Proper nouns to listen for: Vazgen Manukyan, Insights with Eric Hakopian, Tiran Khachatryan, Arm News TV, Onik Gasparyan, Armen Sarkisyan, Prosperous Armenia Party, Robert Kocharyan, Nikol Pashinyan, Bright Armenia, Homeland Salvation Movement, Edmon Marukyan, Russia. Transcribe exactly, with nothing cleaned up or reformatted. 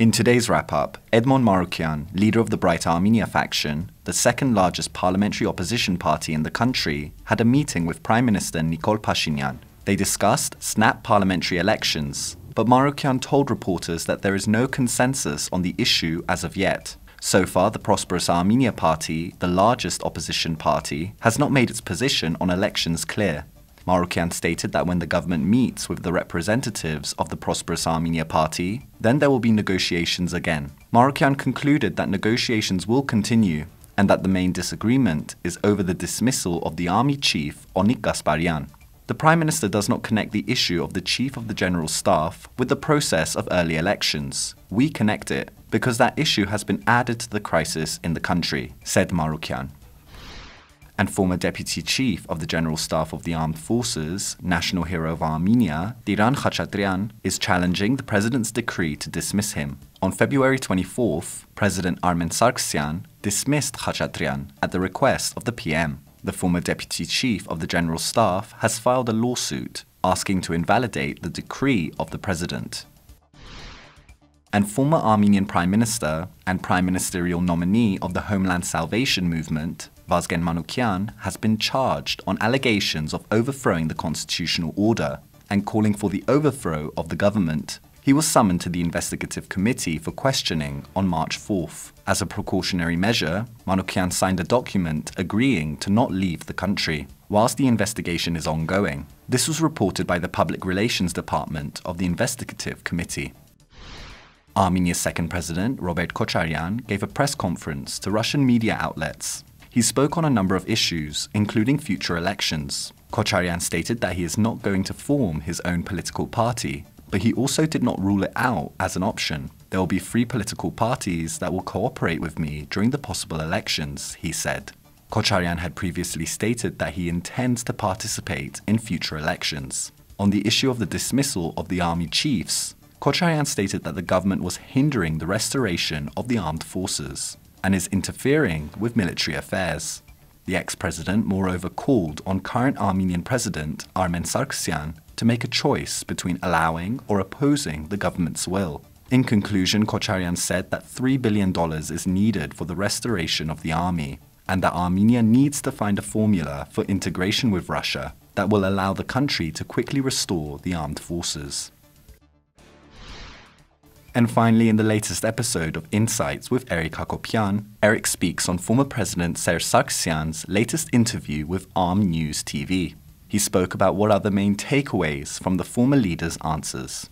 In today's wrap-up, Edmon Marukyan, leader of the Bright Armenia faction, the second largest parliamentary opposition party in the country, had a meeting with Prime Minister Nikol Pashinyan. They discussed snap parliamentary elections, but Marukyan told reporters that there is no consensus on the issue as of yet. So far, the Prosperous Armenia Party, the largest opposition party, has not made its position on elections clear. Marukyan stated that when the government meets with the representatives of the Prosperous Armenia Party, then there will be negotiations again. Marukyan concluded that negotiations will continue and that the main disagreement is over the dismissal of the army chief, Onik Gasparyan. The Prime Minister does not connect the issue of the Chief of the General Staff with the process of early elections. We connect it because that issue has been added to the crisis in the country, said Marukyan. And former Deputy Chief of the General Staff of the Armed Forces, National Hero of Armenia, Tiran Khachatryan, is challenging the President's decree to dismiss him. On February twenty-fourth, President Armen Sarkisyan dismissed Khachatryan at the request of the P M. The former Deputy Chief of the General Staff has filed a lawsuit asking to invalidate the decree of the President. And former Armenian Prime Minister and Prime Ministerial nominee of the Homeland Salvation Movement, Vazgen Manukyan, has been charged on allegations of overthrowing the constitutional order and calling for the overthrow of the government. He was summoned to the investigative committee for questioning on March fourth. As a precautionary measure, Manukyan signed a document agreeing to not leave the country, whilst the investigation is ongoing. This was reported by the Public Relations Department of the investigative committee. Armenia's second president, Robert Kocharyan, gave a press conference to Russian media outlets. He spoke on a number of issues, including future elections. Kocharyan stated that he is not going to form his own political party, but he also did not rule it out as an option. There will be three political parties that will cooperate with me during the possible elections, he said. Kocharyan had previously stated that he intends to participate in future elections. On the issue of the dismissal of the army chiefs, Kocharyan stated that the government was hindering the restoration of the armed forces and is interfering with military affairs. The ex-president moreover called on current Armenian president Armen Sarkisyan to make a choice between allowing or opposing the government's will. In conclusion, Kocharyan said that three billion dollars is needed for the restoration of the army and that Armenia needs to find a formula for integration with Russia that will allow the country to quickly restore the armed forces. And finally, in the latest episode of Insights with Eric Hakopian, Eric speaks on former President Serge Sargsyan's latest interview with Arm News T V. He spoke about what are the main takeaways from the former leader's answers.